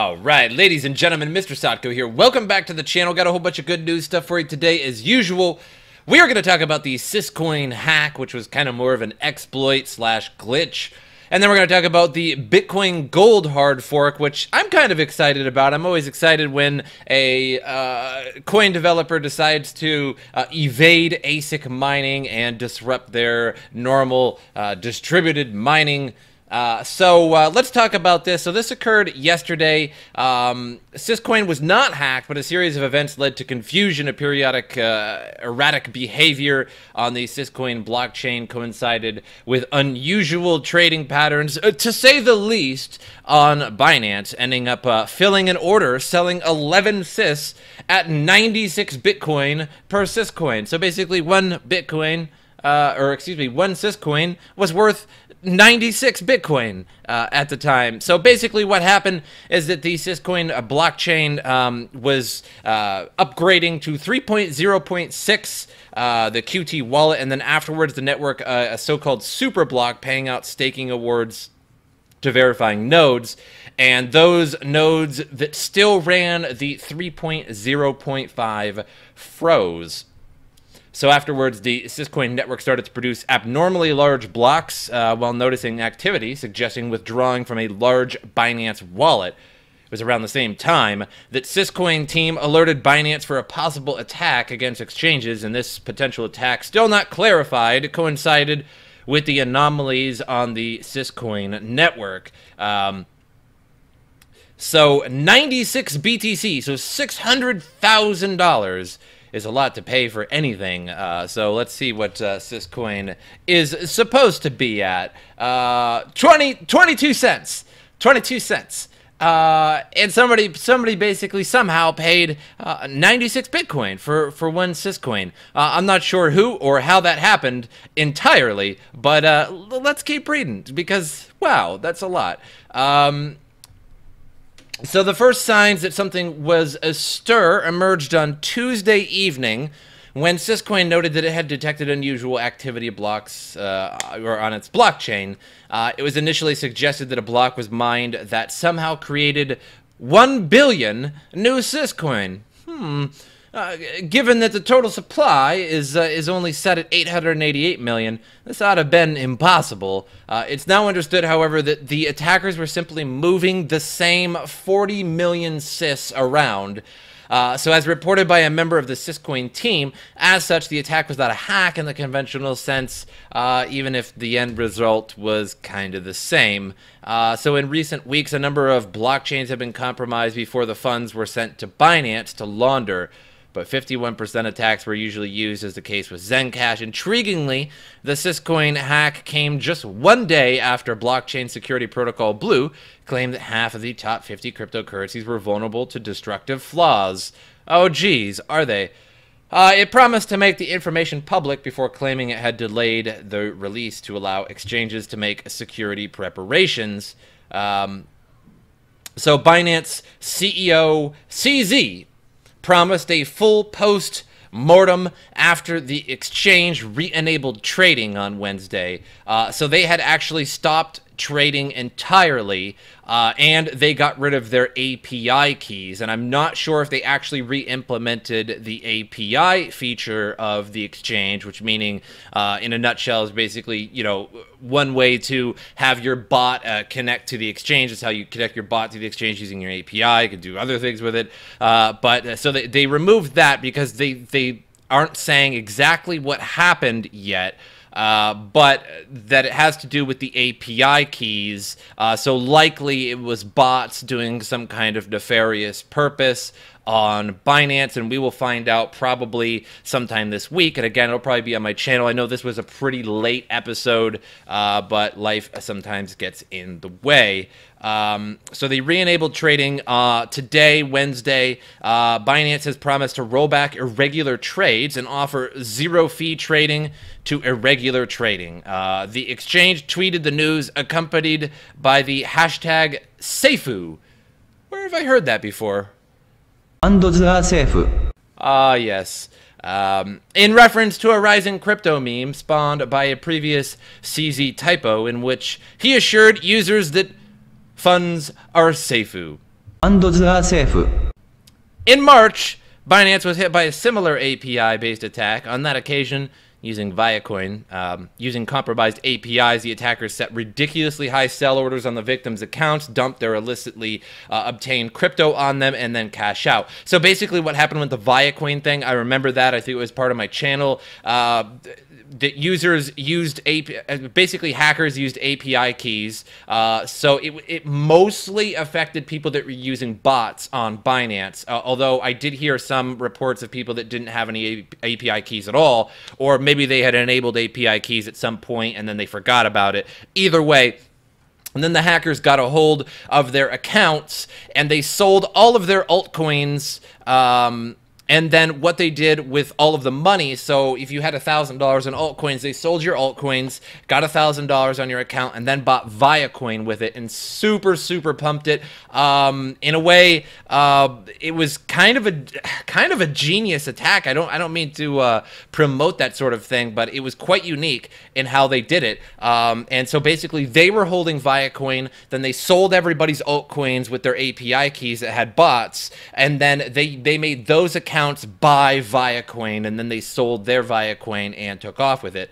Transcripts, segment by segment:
All right, ladies and gentlemen, Mr. Sotko here. Welcome back to the channel. Got a whole bunch of good news stuff for you today. As usual, we are going to talk about the Syscoin hack, which was kind of more of an exploit slash glitch. And then we're going to talk about the Bitcoin Gold hard fork, which I'm kind of excited about. I'm always excited when a coin developer decides to evade ASIC mining and disrupt their normal distributed mining. Let's talk about this. So this occurred yesterday. Syscoin was not hacked, but a series of events led to confusion. A periodic erratic behavior on the Syscoin blockchain coincided with unusual trading patterns, to say the least, on Binance, ending up filling an order, selling 11 Sys at 96 Bitcoin per Syscoin. So basically one Syscoin was worth 96 Bitcoin at the time. So basically what happened is that the Syscoin blockchain was upgrading to 3.0.6, the QT wallet, and then afterwards the network, a so-called super block, paying out staking awards to verifying nodes, and those nodes that still ran the 3.0.5 froze. So afterwards, the Syscoin network started to produce abnormally large blocks while noticing activity, suggesting withdrawing from a large Binance wallet. It was around the same time that Syscoin team alerted Binance for a possible attack against exchanges, and this potential attack, still not clarified, coincided with the anomalies on the Syscoin network. So 96 BTC, so $600,000. Is a lot to pay for anything, so let's see what Syscoin is supposed to be at. 22 cents, and somebody basically somehow paid 96 Bitcoin for one Syscoin. I'm not sure who or how that happened entirely, but let's keep reading, because wow, that's a lot. So the first signs that something was astir emerged on Tuesday evening when Syscoin noted that it had detected unusual activity blocks on its blockchain. It was initially suggested that a block was mined that somehow created 1 billion new Syscoin. Given that the total supply is only set at 888 million, this ought to have been impossible. It's now understood, however, that the attackers were simply moving the same 40 million Sys around. So as reported by a member of the Syscoin team, as such, the attack was not a hack in the conventional sense, even if the end result was kind of the same. So in recent weeks, a number of blockchains have been compromised before the funds were sent to Binance to launder. But 51% attacks were usually used, as the case with ZenCash. Intriguingly, the Syscoin hack came just one day after blockchain security protocol Blue claimed that half of the top 50 cryptocurrencies were vulnerable to destructive flaws. Oh geez, are they? It promised to make the information public before claiming it had delayed the release to allow exchanges to make security preparations. So Binance CEO CZ promised a full post-mortem after the exchange re-enabled trading on Wednesday. So they had actually stopped trading entirely, and they got rid of their API keys. And I'm not sure if they actually re-implemented the API feature of the exchange, which meaning, in a nutshell, is basically, you know, one way to have your bot connect to the exchange. It's how you connect your bot to the exchange using your API. You can do other things with it. So they removed that because they aren't saying exactly what happened yet. But that it has to do with the API keys, so likely it was bots doing some kind of nefarious purpose on Binance, and we will find out probably sometime this week, and again, it'll probably be on my channel. I know this was a pretty late episode, but life sometimes gets in the way. So they re-enabled trading today, Wednesday. Binance has promised to roll back irregular trades and offer zero-fee trading to irregular trading. The exchange tweeted the news, accompanied by the hashtag Seifu. Where have I heard that before? Yes. In reference to a rising crypto meme spawned by a previous CZ typo in which he assured users that funds are Seifu. and Seifu. In March, Binance was hit by a similar API-based attack. On that occasion, using Viacoin, using compromised APIs, the attackers set ridiculously high sell orders on the victim's accounts, dumped their illicitly obtained crypto on them, and then cash out. So basically what happened with the Viacoin thing, I remember that. I think it was part of my channel. That users used, basically hackers used API keys, so it mostly affected people that were using bots on Binance, although I did hear some reports of people that didn't have any API keys at all, or maybe they had enabled API keys at some point and then they forgot about it. Either way, and then the hackers got a hold of their accounts and they sold all of their altcoins, and then what they did with all of the money, so if you had $1,000 in altcoins, they sold your altcoins, got $1,000 on your account, and then bought Viacoin with it and super pumped it. In a way, it was kind of a genius attack. I don't mean to promote that sort of thing, but it was quite unique in how they did it. And so basically, they were holding Viacoin, then they sold everybody's altcoins with their API keys that had bots, and then they made those accounts buy Viacoin, and then they sold their Viacoin and took off with it.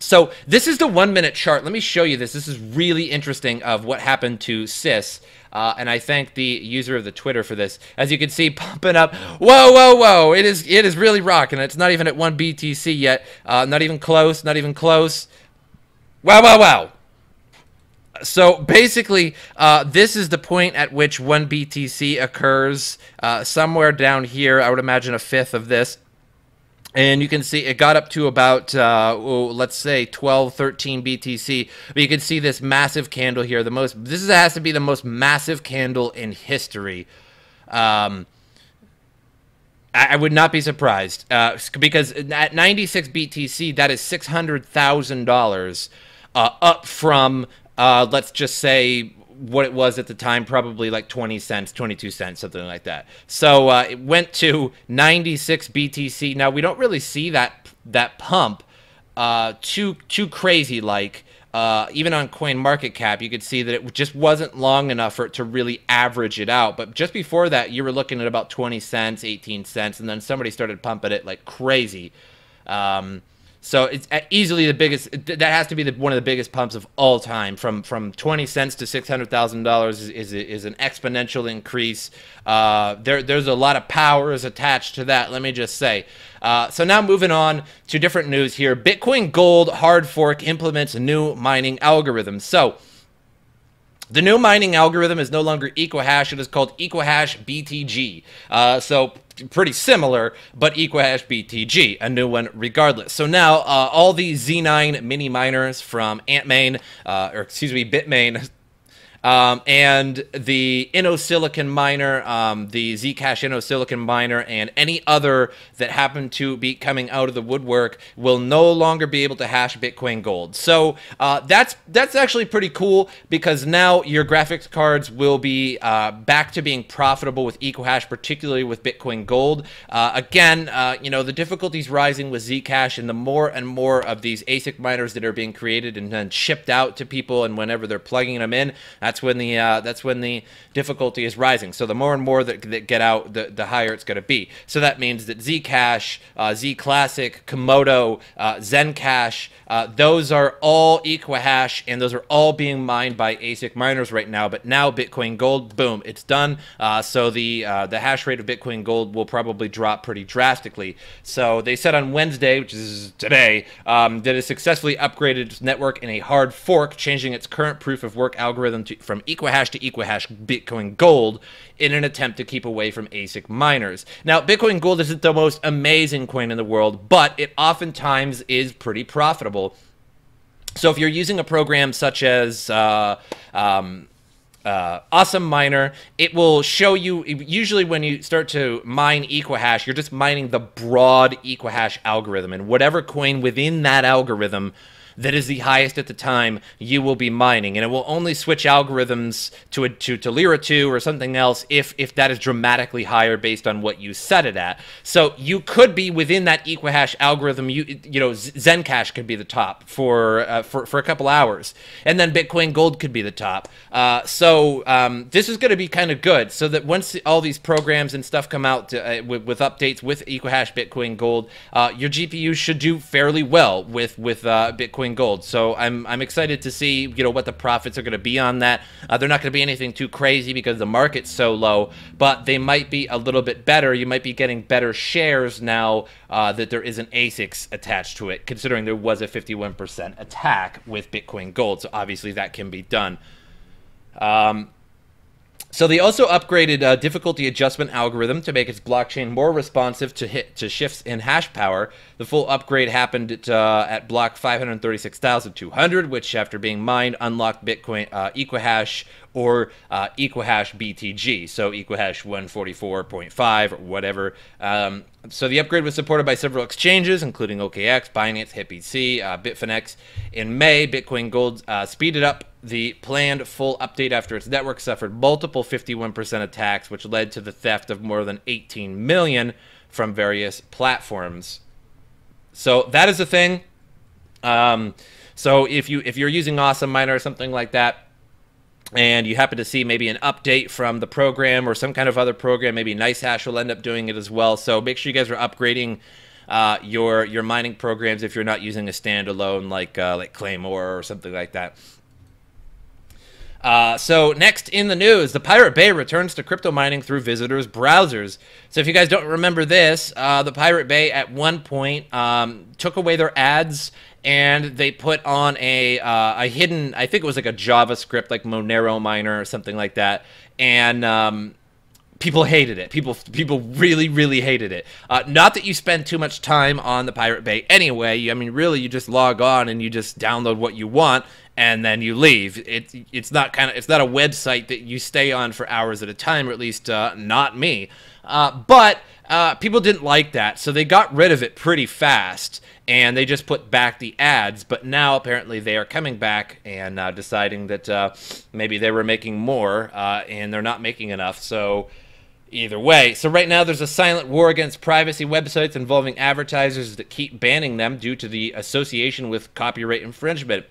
So this is the 1-minute chart. Let me show you this. This is really interesting of what happened to Sys. And I thank the user of the Twitter for this. As you can see, pumping up. Whoa, whoa, whoa. It is really rocking. It's not even at 1 BTC yet. Not even close. Not even close. Wow, wow, wow. So basically, this is the point at which 1 BTC occurs, somewhere down here. I would imagine a fifth of this. And you can see it got up to about, let's say, 12, 13 BTC. But you can see this massive candle here. This has to be the most massive candle in history. I would not be surprised, because at 96 BTC, that is $600,000 up from... let's just say what it was at the time, probably like 20 cents, 22 cents, something like that. So it went to 96 BTC. Now, we don't really see that pump too crazy like. Even on CoinMarketCap, you could see that it just wasn't long enough for it to really average it out. But just before that, you were looking at about 20 cents, 18 cents, and then somebody started pumping it like crazy. So it's easily the biggest. That has to be one of the biggest pumps of all time. From 20 cents to $600,000 is an exponential increase. There's a lot of powers attached to that. Let me just say. So now moving on to different news here. Bitcoin Gold hard fork implements new mining algorithm. So the new mining algorithm is no longer Equihash. It is called Equihash BTG. So pretty similar, but Equihash BTG, a new one regardless. So now all the Z9 mini miners from Bitmain, and the InnoSilicon miner, the Zcash InnoSilicon miner, and any other that happen to be coming out of the woodwork will no longer be able to hash Bitcoin Gold. So that's actually pretty cool, because now your graphics cards will be back to being profitable with Equihash, particularly with Bitcoin Gold. Again, you know, the difficulties rising with Zcash, and the more and more of these ASIC miners that are being created and then shipped out to people, and whenever they're plugging them in, that's when the difficulty is rising. So the more and more that get out, the higher it's going to be. So that means that Zcash, Zclassic, Komodo, ZenCash, those are all Equihash, and those are all being mined by ASIC miners right now. But now Bitcoin Gold, boom, it's done. So the hash rate of Bitcoin Gold will probably drop pretty drastically. So they said on Wednesday, which is today, that it successfully upgraded its network in a hard fork, changing its current proof of work algorithm from Equihash to Equihash Bitcoin Gold in an attempt to keep away from ASIC miners. Now, Bitcoin Gold isn't the most amazing coin in the world, but it oftentimes is pretty profitable. So if you're using a program such as Awesome Miner, it will show you, usually when you start to mine Equihash, you're just mining the broad Equihash algorithm, and whatever coin within that algorithm that is the highest at the time you will be mining, and it will only switch algorithms to Lira 2 or something else if that is dramatically higher based on what you set it at. So you could be within that Equihash algorithm. You know, ZenCash could be the top for a couple hours, and then Bitcoin Gold could be the top. This is going to be kind of good, so that once all these programs and stuff come out with updates with Equihash Bitcoin Gold, your GPU should do fairly well with Bitcoin Gold. So I'm excited to see, you know, what the profits are going to be on that. They're not going to be anything too crazy because the market's so low, but they might be a little bit better. You might be getting better shares now that there isn't ASICs attached to it, considering there was a 51% attack with Bitcoin Gold. So obviously that can be done. So they also upgraded a difficulty adjustment algorithm to make its blockchain more responsive to shifts in hash power. The full upgrade happened at block 536,200, which, after being mined, unlocked Bitcoin Equihash or Equihash BTG, so Equihash 144.5 or whatever. So the upgrade was supported by several exchanges, including OKX, Binance, HitBTC, Bitfinex. In May, Bitcoin Gold speeded up the planned full update after its network suffered multiple 51% attacks, which led to the theft of more than 18 million from various platforms. So that is the thing. So if you're using Awesome Miner or something like that, and you happen to see maybe an update from the program or some kind of other program, maybe NiceHash will end up doing it as well. So make sure you guys are upgrading your mining programs if you're not using a standalone like Claymore or something like that. So next in the news, the Pirate Bay returns to crypto mining through visitors' browsers. So if you guys don't remember this, the Pirate Bay at one point took away their ads, and they put on a hidden, I think it was like a JavaScript, like Monero miner or something like that, and people hated it. People really, really hated it. Not that you spend too much time on the Pirate Bay anyway. I mean, really, you just log on and you just download what you want and then you leave. It's not a website that you stay on for hours at a time, or at least not me. But people didn't like that, so they got rid of it pretty fast, and they just put back the ads. But now apparently they are coming back and deciding that maybe they were making more and they're not making enough. So either way, so right now there's a silent war against privacy websites involving advertisers that keep banning them due to the association with copyright infringement.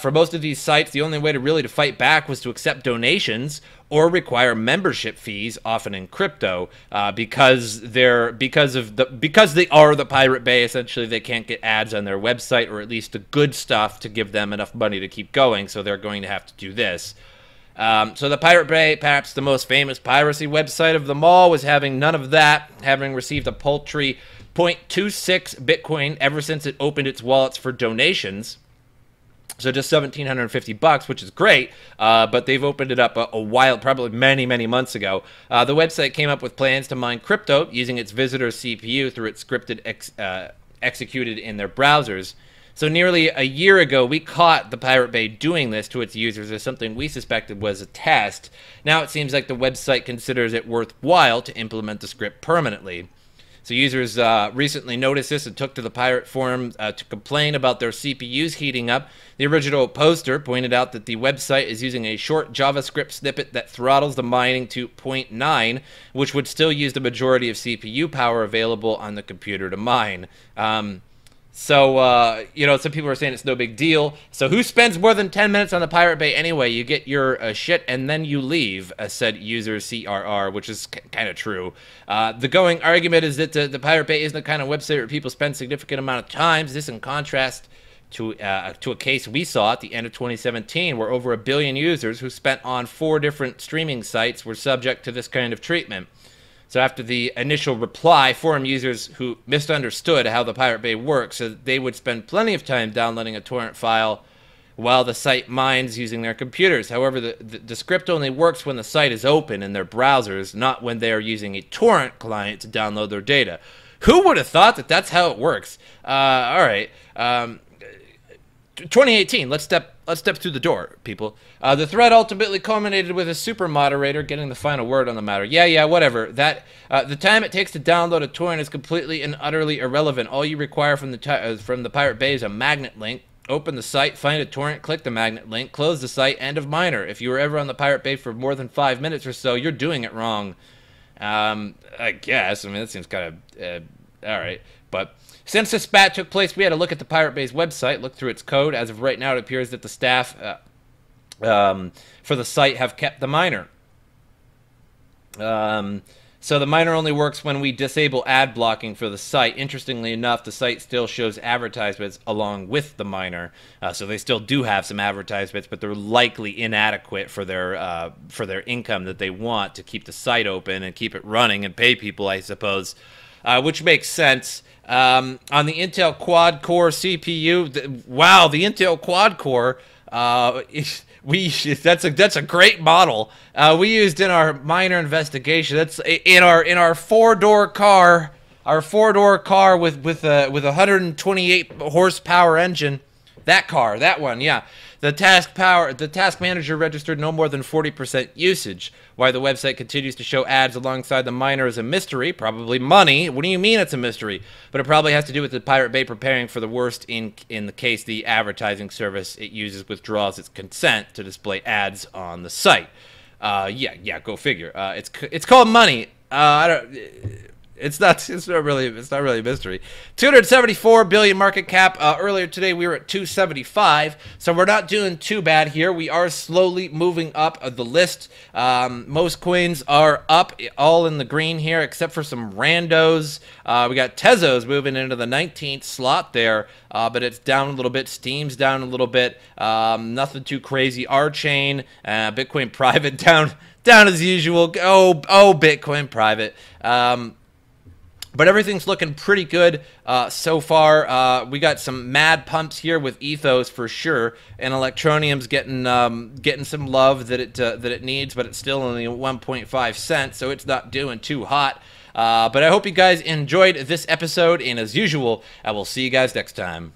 For most of these sites, the only way to fight back was to accept donations or require membership fees, often in crypto, because they are the Pirate Bay. Essentially, they can't get ads on their website, or at least the good stuff to give them enough money to keep going. So they're going to have to do this. So the Pirate Bay, perhaps the most famous piracy website of them all, was having none of that, having received a paltry 0.26 Bitcoin ever since it opened its wallets for donations. So just $1,750, which is great, but they've opened it up a while, probably many, many months ago. The website came up with plans to mine crypto using its visitor CPU through its scripted executed in their browsers. So nearly a year ago, we caught the Pirate Bay doing this to its users as something we suspected was a test. Now it seems like the website considers it worthwhile to implement the script permanently. So users recently noticed this and took to the Pirate forum to complain about their CPUs heating up. The original poster pointed out that the website is using a short JavaScript snippet that throttles the mining to 0.9, which would still use the majority of CPU power available on the computer to mine. You know, some people are saying it's no big deal. So who spends more than 10 minutes on the Pirate Bay anyway? You get your shit and then you leave, said user CRR, which is kind of true. The going argument is that the Pirate Bay isn't the kind of website where people spend significant amount of time. This in contrast to a case we saw at the end of 2017, where over 1 billion users who spent on 4 different streaming sites were subject to this kind of treatment. So after the initial reply, forum users who misunderstood how the Pirate Bay works, so they would spend plenty of time downloading a torrent file while the site mines using their computers. However, the script only works when the site is open in their browsers, not when they are using a torrent client to download their data. Who would have thought that that's how it works? All right. 2018, let's step through the door, people. The thread ultimately culminated with a super moderator getting the final word on the matter. Yeah, whatever. That the time it takes to download a torrent is completely and utterly irrelevant. All you require from the Pirate Bay is a magnet link Open the site, find a torrent, click the magnet link, close the site, end of miner. If you were ever on the Pirate Bay for more than 5 minutes or so, you're doing it wrong. I guess. I mean, that seems kind of... all right. But since this spat took place, we had a look at the Pirate Bay's website, look through its code. As of right now, it appears that the staff for the site have kept the miner. So the miner only works when we disable ad blocking for the site. Interestingly enough, the site still shows advertisements along with the miner, so they still do have some advertisements, but they're likely inadequate for their income that they want to keep the site open and keep it running and pay people, I suppose, which makes sense. On the Intel Quad Core CPU, wow, the Intel Quad Core. That's a great model we used in our miner investigation. That's in our four-door car, our four-door car with 128 horsepower engine. That car, that one, yeah. The task manager registered no more than 40% usage. Why the website continues to show ads alongside the miner is a mystery. Probably money. What do you mean it's a mystery? But it probably has to do with the Pirate Bay preparing for the worst in the case the advertising service it uses withdraws its consent to display ads on the site. Yeah, go figure. It's called money. It's not really a mystery. 274 billion market cap. Earlier today we were at 275, so we're not doing too bad here. We are slowly moving up the list. Most coins are up, all in the green here, except for some randos. We got Tezos moving into the 19th slot there, but it's down a little bit. Steam's down a little bit. Nothing too crazy. R Chain, Bitcoin Private down as usual. Oh, Bitcoin Private. But everything's looking pretty good so far. We got some mad pumps here with Ethos for sure, and Electronium's getting some love that it needs, but it's still only 1.5 cents, so it's not doing too hot. But I hope you guys enjoyed this episode, and as usual, I will see you guys next time.